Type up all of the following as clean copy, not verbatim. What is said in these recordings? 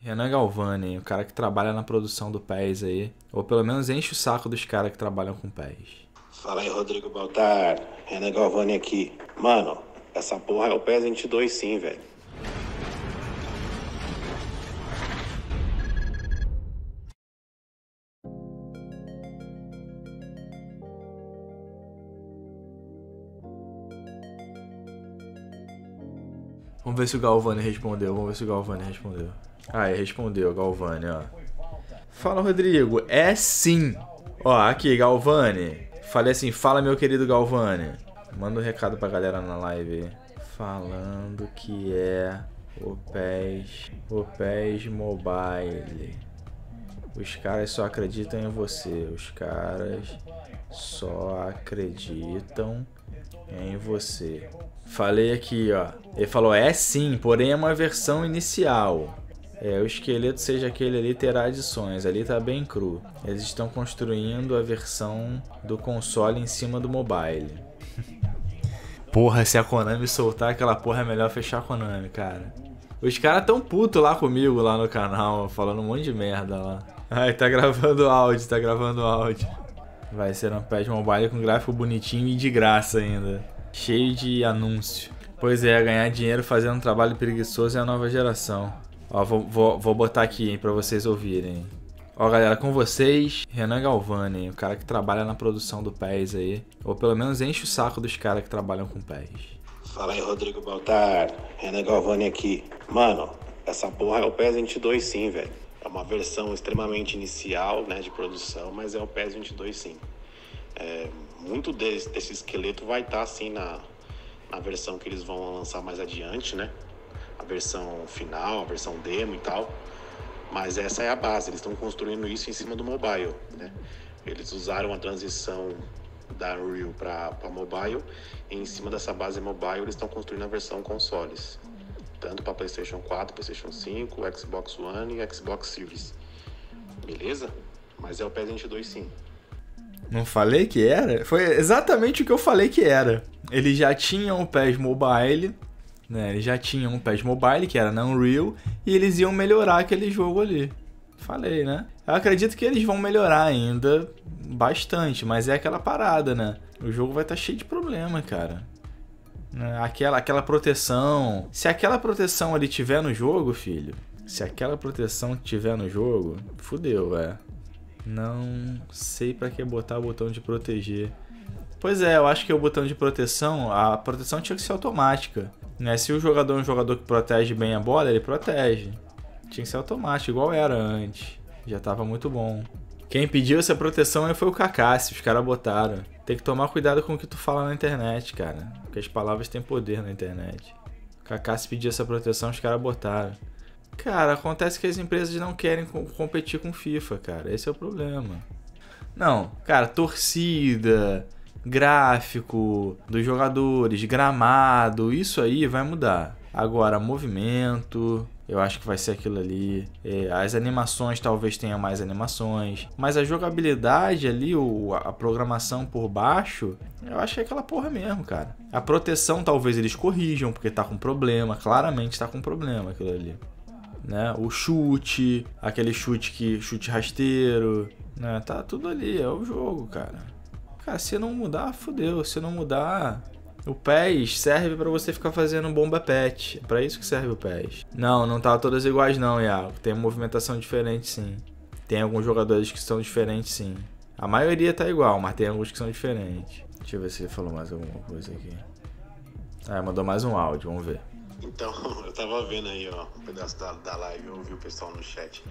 Renan Galvani, o cara que trabalha na produção do PES aí, ou pelo menos enche o saco dos caras que trabalham com PES. Fala aí, Rodrigo Baltar, Renan Galvani aqui. Mano, essa porra é o PES 22 sim, velho. Vamos ver se o Galvani respondeu, vamos ver se o Galvani respondeu. Aí, respondeu, Galvani, ó. Fala, Rodrigo, é sim. Ó, aqui, Galvani. Falei assim, fala, meu querido Galvani. Manda um recado pra galera na live. Falando que é o PES Mobile. Os caras só acreditam em você. Os caras só acreditam em você. Falei aqui, ó. Ele falou, é sim, porém é uma versão inicial. É, o esqueleto, seja aquele ali, terá adições. Ali tá bem cru. Eles estão construindo a versão do console em cima do mobile. Porra, se a Konami soltar aquela porra, é melhor fechar a Konami, cara. Os caras tão putos lá comigo, lá no canal, falando um monte de merda lá. Ai, tá gravando áudio, tá gravando áudio. Vai ser um PES Mobile com gráfico bonitinho e de graça ainda. Cheio de anúncio. Pois é, ganhar dinheiro fazendo um trabalho preguiçoso é a nova geração. Ó, vou botar aqui, hein, pra vocês ouvirem. Ó, galera, com vocês, Renan Galvani, o cara que trabalha na produção do PES aí. Ou pelo menos enche o saco dos caras que trabalham com PES. Fala aí, Rodrigo Baltar, Renan Galvani aqui. Mano, essa porra é o PES 22 sim, velho. É uma versão extremamente inicial, né, de produção, mas é o PES 22 sim. É, muito desse esqueleto vai estar, assim, na versão que eles vão lançar mais adiante, né? A versão final, a versão demo e tal, mas essa é a base, eles estão construindo isso em cima do mobile, né? Eles usaram a transição da Unreal para mobile e em cima dessa base mobile eles estão construindo a versão consoles, tanto para Playstation 4, Playstation 5, Xbox One e Xbox Series, beleza? Mas é o PES 22 sim. Não falei que era? Foi exatamente o que eu falei que era. Eles já tinham o PES Mobile, né? Eles já tinham um PES Mobile, que era na Unreal, e eles iam melhorar aquele jogo ali. Falei, né? Eu acredito que eles vão melhorar ainda bastante, mas é aquela parada, né? O jogo vai estar cheio de problema, cara. Aquela proteção... Se aquela proteção ali tiver no jogo, filho... Se aquela proteção tiver no jogo, fudeu, velho. Não sei pra que botar o botão de proteger. Pois é, eu acho que o botão de proteção... A proteção tinha que ser automática. Né? Se o jogador é um jogador que protege bem a bola, ele protege. Tinha que ser automático, igual era antes. Já tava muito bom. Quem pediu essa proteção foi o Cacace, os caras botaram. Tem que tomar cuidado com o que tu fala na internet, cara. Porque as palavras têm poder na internet. O Cacace pediu essa proteção, os caras botaram. Cara, acontece que as empresas não querem competir com FIFA, cara. Esse é o problema. Não, cara, torcida... Gráfico dos jogadores, gramado, isso aí vai mudar. Agora, movimento, eu acho que vai ser aquilo ali. As animações, talvez tenha mais animações. Mas a jogabilidade ali, a programação por baixo, eu acho que é aquela porra mesmo, cara. A proteção, talvez eles corrijam, porque tá com problema, claramente tá com problema aquilo ali. Né? O chute, aquele chute rasteiro, né? Tá tudo ali, é o jogo, cara. Cara, se não mudar, fodeu. Se não mudar, o PES serve pra você ficar fazendo bomba pet. É pra isso que serve o PES. Não, não tá todas iguais não, Iago. Tem movimentação diferente, sim. Tem alguns jogadores que são diferentes, sim. A maioria tá igual, mas tem alguns que são diferentes. Deixa eu ver se ele falou mais alguma coisa aqui. Ah, mandou mais um áudio, vamos ver. Então, eu tava vendo aí, ó, um pedaço da live, eu ouvi o pessoal no chat.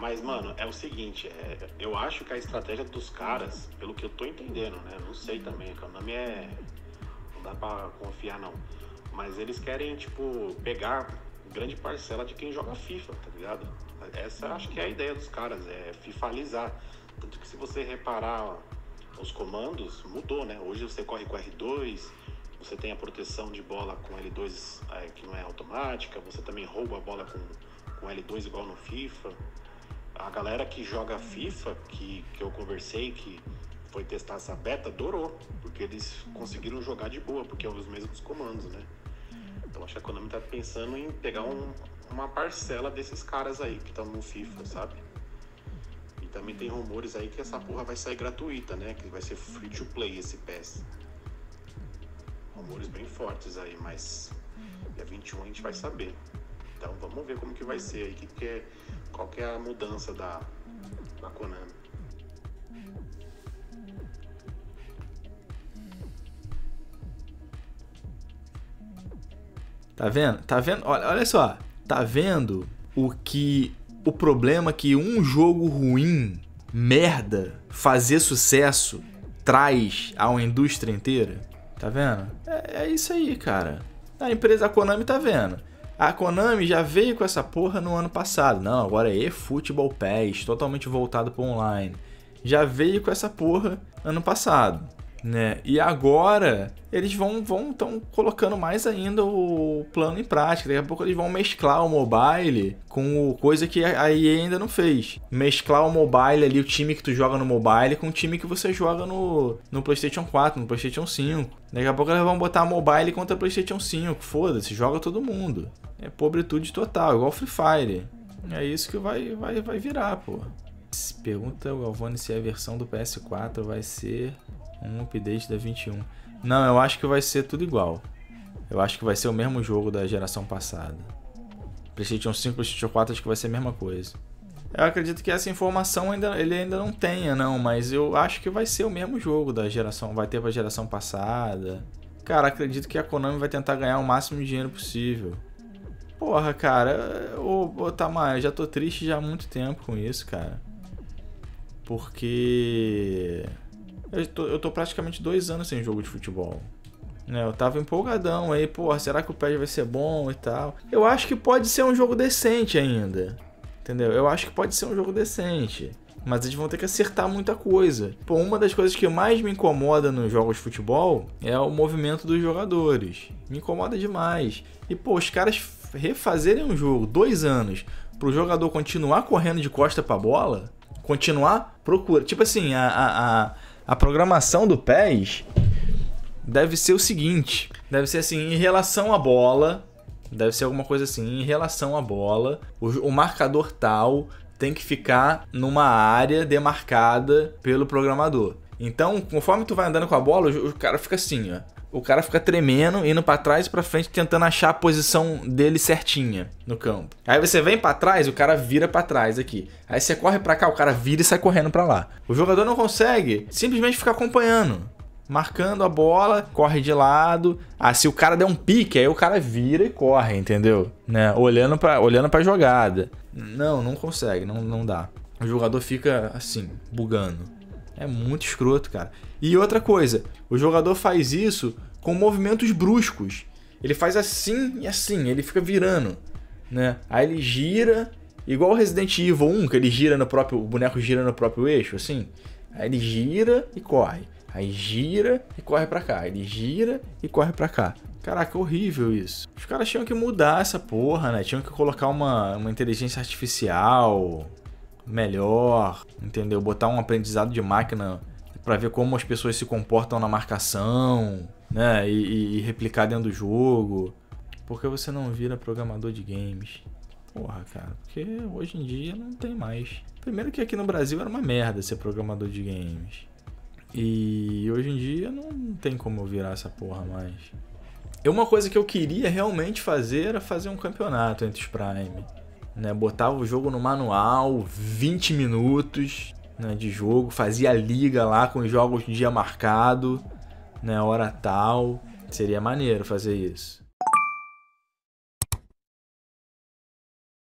Mas, mano, é o seguinte, eu acho que a estratégia dos caras, pelo que eu tô entendendo, né? Não sei também, o nome é... Não dá pra confiar, não. Mas eles querem, tipo, pegar grande parcela de quem joga FIFA, tá ligado? Essa acho que é a ideia dos caras, é fifalizar. Tanto que se você reparar, ó, os comandos, mudou, né? Hoje você corre com R2, você tem a proteção de bola com L2, que não é automática, você também rouba a bola com L2 igual no FIFA... A galera que joga FIFA, que eu conversei, que foi testar essa beta, adorou. Porque eles conseguiram jogar de boa, porque é os mesmos comandos, né? Então acho que a Konami tá pensando em pegar um, uma parcela desses caras aí que estão no FIFA, sabe? E também tem rumores aí que essa porra vai sair gratuita, né? Que vai ser free to play esse PES. Rumores bem fortes aí, mas dia 21 a gente vai saber. Então vamos ver como que vai ser aí, qual que é a mudança da Konami. Tá vendo? Tá vendo? Olha só. Tá vendo o problema que um jogo ruim, merda, fazer sucesso traz a uma indústria inteira? Tá vendo? É isso aí, cara. A empresa, a Konami, tá vendo? A Konami já veio com essa porra no ano passado. Não, agora é eFootball PES, totalmente voltado para online. Já veio com essa porra ano passado, né? E agora eles tão colocando mais ainda o plano em prática. Daqui a pouco eles vão mesclar o mobile com coisa que a EA ainda não fez. Mesclar o mobile ali, o time que tu joga no mobile com o time que você joga no Playstation 4, no Playstation 5. Daqui a pouco eles vão botar mobile contra Playstation 5. Foda-se, joga todo mundo. É pobretude total, igual Free Fire. É isso que vai virar, pô. Pergunta o Galvani se a versão do PS4 vai ser um update da 21. Não, eu acho que vai ser tudo igual. Eu acho que vai ser o mesmo jogo da geração passada. PlayStation 5, PlayStation 4, acho que vai ser a mesma coisa. Eu acredito que essa informação ele ainda não tenha, não. Mas eu acho que vai ser o mesmo jogo da geração. Vai ter pra geração passada. Cara, acredito que a Konami vai tentar ganhar o máximo de dinheiro possível. Porra, cara. Ô Tamar, eu já tô triste já há muito tempo com isso, cara. Porque... Eu tô praticamente 2 anos sem jogo de futebol, né? Eu tava empolgadão aí, porra, será que o PES vai ser bom e tal? Eu acho que pode ser um jogo decente ainda, entendeu? Eu acho que pode ser um jogo decente, mas eles vão ter que acertar muita coisa. Pô, uma das coisas que mais me incomoda nos jogos de futebol é o movimento dos jogadores. Me incomoda demais. E, pô, os caras refazerem um jogo 2 anos pro jogador continuar correndo de costa pra bola, continuar procurando... Tipo assim, a programação do PES deve ser o seguinte, deve ser assim, em relação à bola, deve ser alguma coisa assim, em relação à bola, o marcador tal tem que ficar numa área demarcada pelo programador. Então, conforme tu vai andando com a bola, o cara fica assim, ó. O cara fica tremendo, indo pra trás e pra frente, tentando achar a posição dele certinha no campo. Aí você vem pra trás, o cara vira pra trás aqui. Aí você corre pra cá, o cara vira e sai correndo pra lá. O jogador não consegue simplesmente ficar acompanhando. Marcando a bola, corre de lado. Ah, se o cara der um pique, aí o cara vira e corre, entendeu? Né? Olhando pra jogada. Não consegue, não dá. O jogador fica assim, bugando. É muito escroto, cara. E outra coisa, o jogador faz isso com movimentos bruscos. Ele faz assim e assim, ele fica virando, né? Aí ele gira, igual o Resident Evil 1, que ele gira no próprio... O boneco gira no próprio eixo, assim. Aí ele gira e corre. Aí gira e corre pra cá. Ele gira e corre pra cá. Caraca, horrível isso. Os caras tinham que mudar essa porra, né? Tinham que colocar uma inteligência artificial... melhor, entendeu? Botar um aprendizado de máquina para ver como as pessoas se comportam na marcação, né? E replicar dentro do jogo. Por que você não vira programador de games? Porra, cara, porque hoje em dia não tem mais. Primeiro que aqui no Brasil era uma merda ser programador de games. E hoje em dia não tem como eu virar essa porra mais. E uma coisa que eu queria realmente fazer era fazer um campeonato entre os Prime. Né, botava o jogo no manual, 20 minutos, né, de jogo, fazia liga lá com os jogos de dia marcado, né, hora tal. Seria maneiro fazer isso.